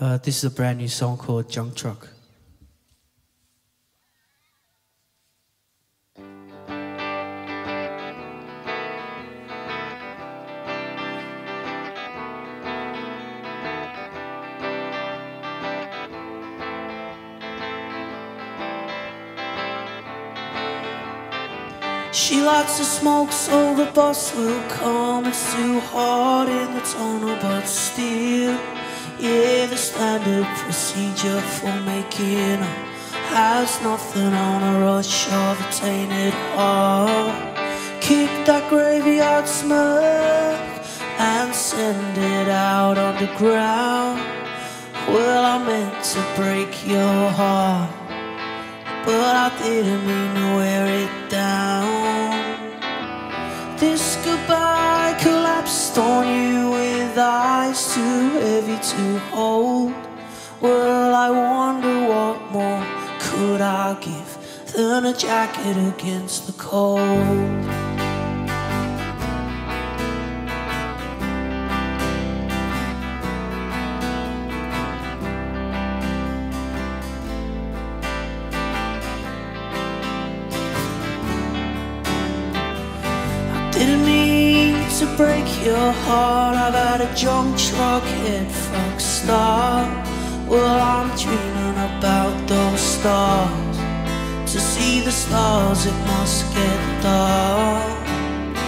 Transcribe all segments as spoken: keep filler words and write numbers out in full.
Uh, this is a brand new song called Junk Truck. She likes to smoke, so the boss will come. It's too hard in the tunnel, but still, yeah, the standard procedure for making up has nothing on a rush of a tainted heart. Keep that graveyard smirk and send it out on the ground. Well, I meant to break your heart, but I didn't mean to wear it down. This goodbye collapsed on you with eyes too heavy to hold. Well, I wonder what more could I give than a jacket against the cold. Didn't mean to break your heart. I've had a junk truck head fuck start. Well, I'm dreaming about those stars. To see the stars it must get dark.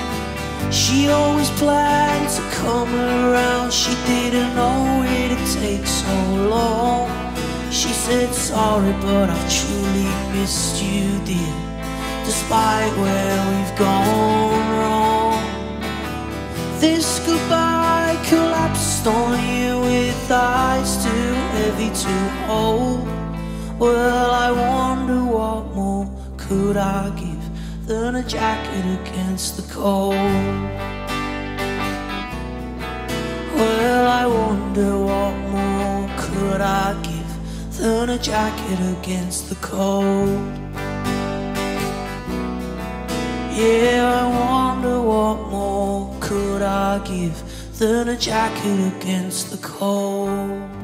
She always planned to come around. She didn't know it'd take so long. She said sorry, but I've truly missed you, dear, despite where we've gone wrong. This goodbye collapsed on you with eyes too heavy to hold. Well, I wonder what more could I give than a jacket against the cold. Well, I wonder what more could I give than a jacket against the cold. Yeah, I wonder what more could I give than a jacket against the cold.